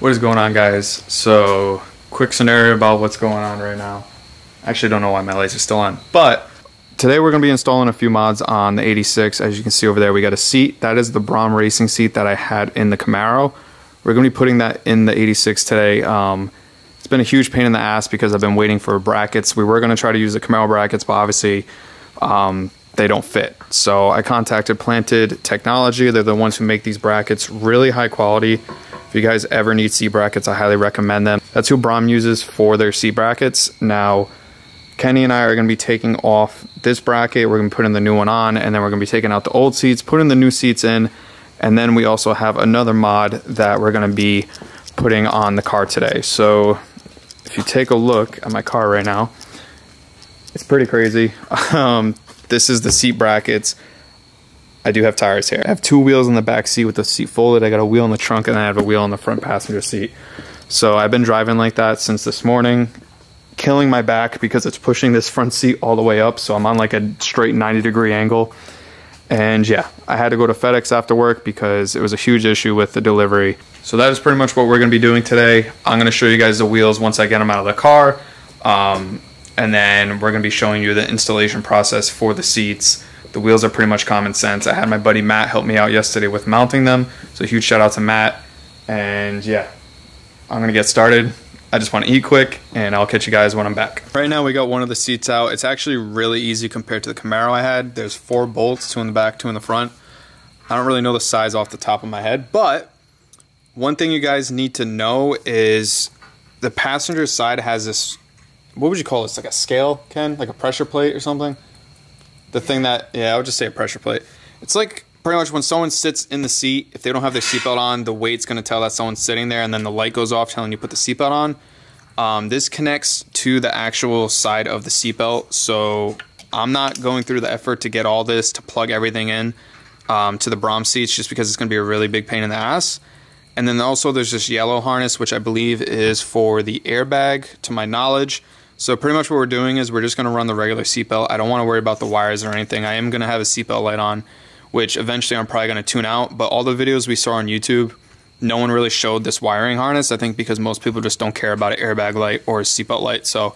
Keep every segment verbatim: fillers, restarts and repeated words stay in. What is going on, guys? So quick scenario about what's going on right now. I actually don't know why my lights are still on, but today we're going to be installing a few mods on the eighty-six. As you can see over there, we got a seat. That is the Braum Racing seat that I had in the Camaro. We're going to be putting that in the eighty-six today. Um, it's been a huge pain in the ass because I've been waiting for brackets. We were going to try to use the Camaro brackets, but obviously um, they don't fit. So I contacted Planted Technology. They're the ones who make these brackets, really high quality. If you guys ever need seat brackets, I highly recommend them. That's who Braum uses for their seat brackets. Now, Kenny and I are gonna be taking off this bracket, we're gonna put in the new one on, and then we're gonna be taking out the old seats, putting the new seats in, and then we also have another mod that we're gonna be putting on the car today. So if you take a look at my car right now, it's pretty crazy. Um, this is the seat brackets. I do have tires here. I have two wheels in the back seat with the seat folded. I got a wheel in the trunk and I have a wheel in the front passenger seat. So I've been driving like that since this morning, killing my back because it's pushing this front seat all the way up. So I'm on like a straight ninety degree angle. And yeah, I had to go to FedEx after work because it was a huge issue with the delivery. So that is pretty much what we're gonna be doing today. I'm gonna show you guys the wheels once I get them out of the car. Um, and then we're gonna be showing you the installation process for the seats. The wheels are pretty much common sense. I had my buddy Matt help me out yesterday with mounting them. So huge shout out to Matt. And yeah, I'm gonna get started. I just wanna eat quick and I'll catch you guys when I'm back. Right now we got one of the seats out. It's actually really easy compared to the Camaro I had. There's four bolts, two in the back, two in the front. I don't really know the size off the top of my head, but one thing you guys need to know is the passenger side has this, what would you call this? Like a scale, Ken? Like a pressure plate or something? The thing that, yeah, I would just say a pressure plate. It's like pretty much when someone sits in the seat, if they don't have their seatbelt on, the weight's gonna tell that someone's sitting there, and then the light goes off telling you put the seatbelt on. Um, this connects to the actual side of the seatbelt, so I'm not going through the effort to get all this, to plug everything in um, to the Braum seats, just because it's gonna be a really big pain in the ass. And then also there's this yellow harness, which I believe is for the airbag, to my knowledge. So pretty much what we're doing is we're just gonna run the regular seatbelt. I don't wanna worry about the wires or anything. I am gonna have a seatbelt light on, which eventually I'm probably gonna tune out, but all the videos we saw on YouTube, no one really showed this wiring harness, I think because most people just don't care about an airbag light or a seatbelt light. So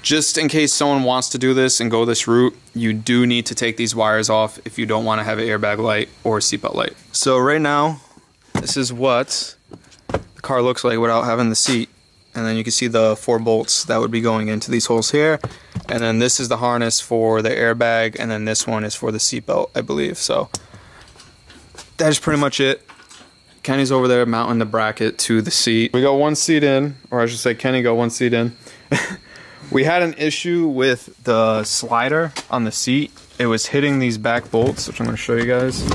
just in case someone wants to do this and go this route, you do need to take these wires off if you don't wanna have an airbag light or a seatbelt light. So right now, this is what the car looks like without having the seat. And then you can see the four bolts that would be going into these holes here. And then this is the harness for the airbag, and then this one is for the seatbelt, I believe. So that's pretty much it. Kenny's over there mounting the bracket to the seat. We got one seat in, or I should say Kenny got one seat in. We had an issue with the slider on the seat. It was hitting these back bolts, which I'm gonna show you guys.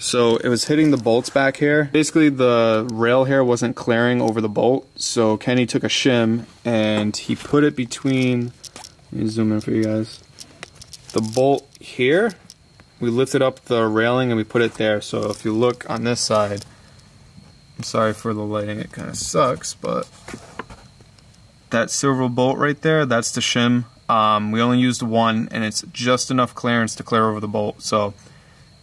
So it was hitting the bolts back here. Basically the rail here wasn't clearing over the bolt. So Kenny took a shim and he put it between, let me zoom in for you guys. The bolt here, we lifted up the railing and we put it there. So if you look on this side, I'm sorry for the lighting, it kind of sucks, but that silver bolt right there, that's the shim. Um, we only used one and it's just enough clearance to clear over the bolt. So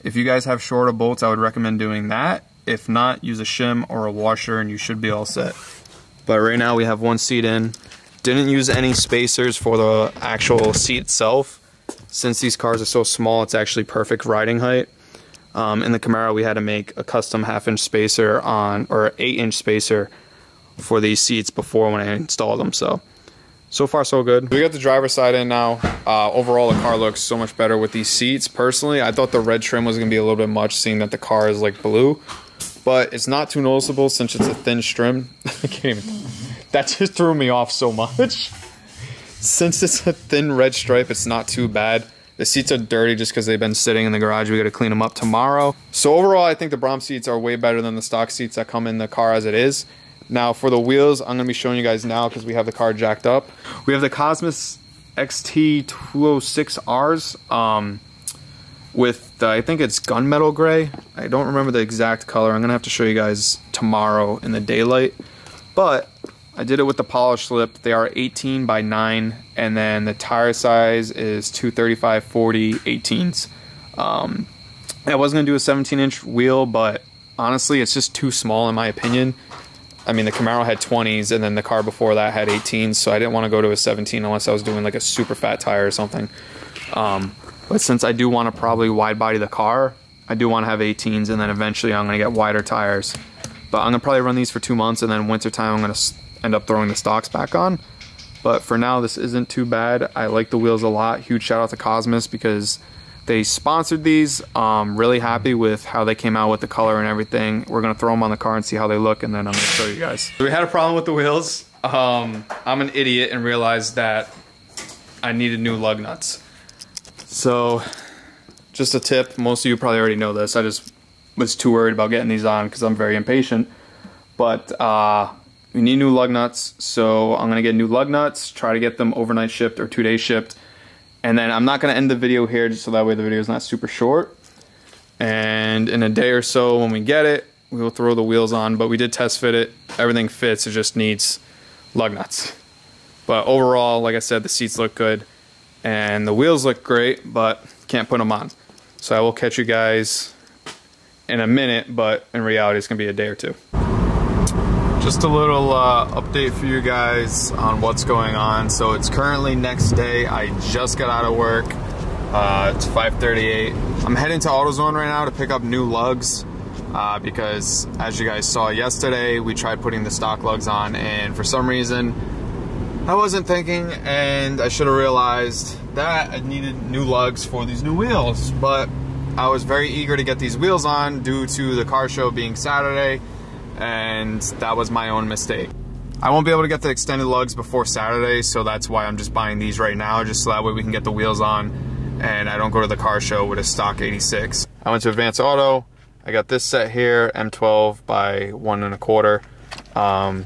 if you guys have shorter bolts, I would recommend doing that. If not, use a shim or a washer and you should be all set. But right now we have one seat in. Didn't use any spacers for the actual seat itself. Since these cars are so small, it's actually perfect riding height. Um, in the Camaro, we had to make a custom half inch spacer on, or eight inch spacer for these seats before when I installed them, so. So far, so good. We got the driver's side in now. Uh, overall, the car looks so much better with these seats. Personally, I thought the red trim was gonna be a little bit much, seeing that the car is like blue, but it's not too noticeable since it's a thin trim. I can't even, that just threw me off so much. Since it's a thin red stripe, it's not too bad. The seats are dirty just because they've been sitting in the garage. We gotta clean them up tomorrow. So overall, I think the Braum seats are way better than the stock seats that come in the car as it is. Now for the wheels, I'm gonna be showing you guys now because we have the car jacked up. We have the Cosmis X T two oh six R's um, with, the, I think it's gunmetal gray. I don't remember the exact color. I'm gonna have to show you guys tomorrow in the daylight. But I did it with the polish lip. They are eighteen by nine, and then the tire size is two thirty-five forty eighteens. Um, I was gonna do a seventeen inch wheel, but honestly, it's just too small in my opinion. I mean, the Camaro had twenties, and then the car before that had eighteens, so I didn't want to go to a seventeen unless I was doing like a super fat tire or something. Um, but since I do want to probably wide body the car, I do want to have eighteens, and then eventually I'm going to get wider tires. But I'm going to probably run these for two months, and then winter time I'm going to end up throwing the stocks back on. But for now, this isn't too bad. I like the wheels a lot. Huge shout out to Cosmis because they sponsored these. Um, really happy with how they came out with the color and everything. We're gonna throw them on the car and see how they look, and then I'm gonna show you guys. So we had a problem with the wheels. Um, I'm an idiot and realized that I needed new lug nuts. So just a tip, most of you probably already know this. I just was too worried about getting these on because I'm very impatient. But uh, we need new lug nuts. So I'm gonna get new lug nuts, try to get them overnight shipped or two day shipped. And then I'm not going to end the video here just so that way the video is not super short. And in a day or so when we get it, we will throw the wheels on. But we did test fit it. Everything fits. It just needs lug nuts. But overall, like I said, the seats look good. And the wheels look great, but can't put them on. So I will catch you guys in a minute, but in reality it's going to be a day or two. Just a little uh, update for you guys on what's going on. So it's currently next day. I just got out of work. Uh, it's five thirty-eight. I'm heading to AutoZone right now to pick up new lugs uh, because as you guys saw yesterday, we tried putting the stock lugs on and for some reason, I wasn't thinking and I should have realized that I needed new lugs for these new wheels. But I was very eager to get these wheels on due to the car show being Saturday. And that was my own mistake. I won't be able to get the extended lugs before Saturday, so that's why I'm just buying these right now, just so that way we can get the wheels on and I don't go to the car show with a stock eighty-six. I went to Advance Auto. I got this set here, M twelve by one and a quarter. Um,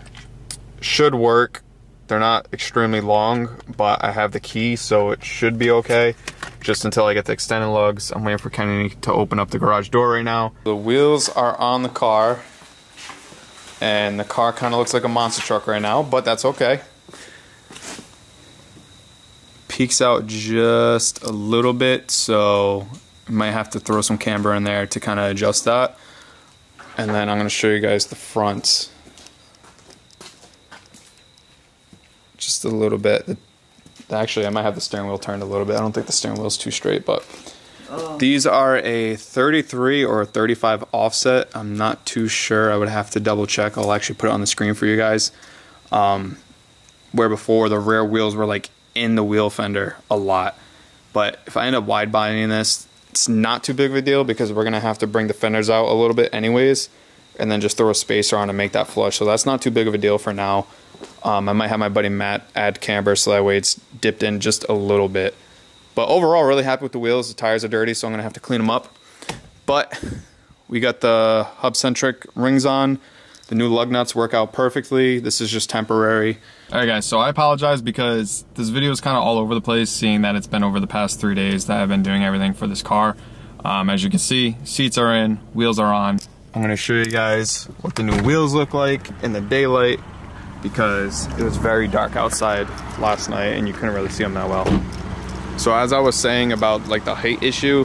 should work. They're not extremely long, but I have the key, so it should be okay. Just until I get the extended lugs. I'm waiting for Kennedy to open up the garage door right now. The wheels are on the car. And the car kind of looks like a monster truck right now, but that's okay. Peeks out just a little bit, so I might have to throw some camber in there to kind of adjust that. And then I'm going to show you guys the front. Just a little bit. Actually, I might have the steering wheel turned a little bit. I don't think the steering wheel is too straight, but... These are a thirty-three or a thirty-five offset. I'm not too sure. I would have to double check. I'll actually put it on the screen for you guys. Um, where before the rear wheels were like in the wheel fender a lot. But if I end up wide bodying this, it's not too big of a deal because we're going to have to bring the fenders out a little bit anyways. And then just throw a spacer on to make that flush. So that's not too big of a deal for now. Um, I might have my buddy Matt add camber so that way it's dipped in just a little bit. But overall, really happy with the wheels. The tires are dirty, so I'm going to have to clean them up. But we got the hub-centric rings on. The new lug nuts work out perfectly. This is just temporary. All right, guys, so I apologize because this video is kind of all over the place, seeing that it's been over the past three days that I've been doing everything for this car. Um, as you can see, seats are in, wheels are on. I'm going to show you guys what the new wheels look like in the daylight because it was very dark outside last night and you couldn't really see them that well. So as I was saying about like the height issue,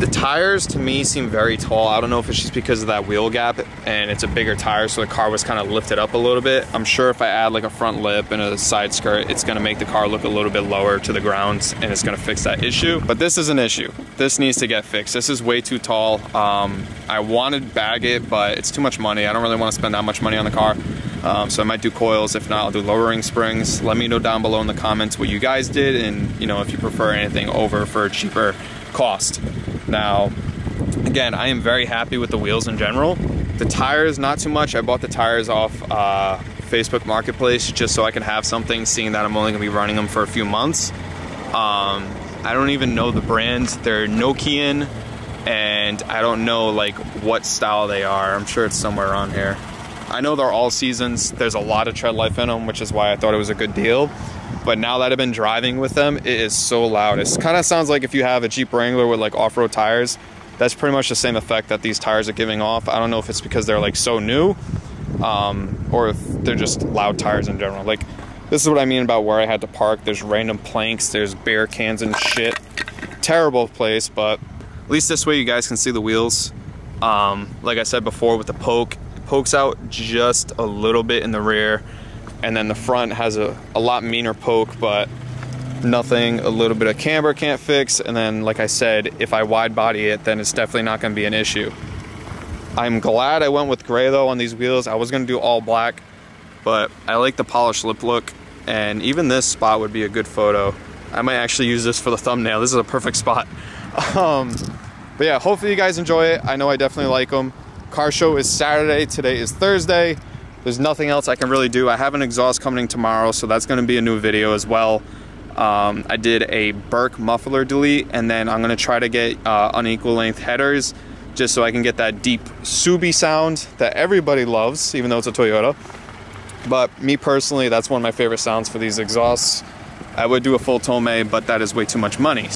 the tires to me seem very tall. I don't know if it's just because of that wheel gap and it's a bigger tire so the car was kind of lifted up a little bit. I'm sure if I add like a front lip and a side skirt, it's gonna make the car look a little bit lower to the ground and it's gonna fix that issue. But this is an issue. This needs to get fixed. This is way too tall. Um, I wanted to bag it, but it's too much money. I don't really wanna spend that much money on the car. Um, so I might do coils. If not, I'll do lowering springs. Let me know down below in the comments what you guys did and you know if you prefer anything over for a cheaper cost. Now, again, I am very happy with the wheels in general. The tires, not too much. I bought the tires off uh, Facebook Marketplace just so I can have something, seeing that I'm only gonna be running them for a few months. Um, I don't even know the brand. They're Nokian, and I don't know like what style they are. I'm sure it's somewhere around here. I know they're all seasons. There's a lot of tread life in them, which is why I thought it was a good deal. But now that I've been driving with them, it is so loud. It kind of sounds like if you have a Jeep Wrangler with like off-road tires, that's pretty much the same effect that these tires are giving off. I don't know if it's because they're like so new um, or if they're just loud tires in general. Like this is what I mean about where I had to park. There's random planks, there's beer cans and shit. Terrible place, but at least this way you guys can see the wheels. Um, like I said before, with the poke, it pokes out just a little bit in the rear, and then the front has a, a lot meaner poke, but nothing, a little bit of camber can't fix, and then like I said, if I wide body it, then it's definitely not going to be an issue. I'm glad I went with gray though on these wheels. I was going to do all black, but I like the polished lip look, and even this spot would be a good photo. I might actually use this for the thumbnail. This is a perfect spot. Um, but yeah, hopefully you guys enjoy it. I know I definitely like them. Car show is Saturday, today is Thursday. There's nothing else I can really do. I have an exhaust coming tomorrow, so that's going to be a new video as well. Um, I did a Burke muffler delete, and then I'm going to try to get uh, unequal length headers just so I can get that deep Subi sound that everybody loves, even though it's a Toyota. But me personally, that's one of my favorite sounds for these exhausts. I would do a full Tomei, but that is way too much money.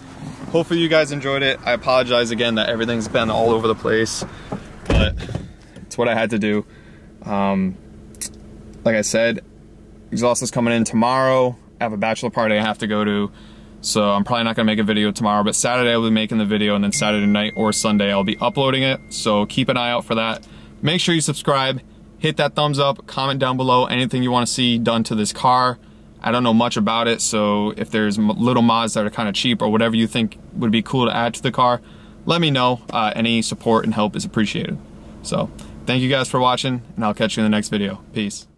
Hopefully you guys enjoyed it. I apologize again that everything's been all over the place, but it's what I had to do. Um, like I said, exhaust is coming in tomorrow. I have a bachelor party I have to go to, so I'm probably not gonna make a video tomorrow, but Saturday I'll be making the video, and then Saturday night or Sunday I'll be uploading it, so keep an eye out for that. Make sure you subscribe, hit that thumbs up, comment down below anything you wanna see done to this car. I don't know much about it, so if there's little mods that are kinda cheap or whatever you think would be cool to add to the car, let me know. Uh, any support and help is appreciated. So, thank you guys for watching, and I'll catch you in the next video. Peace.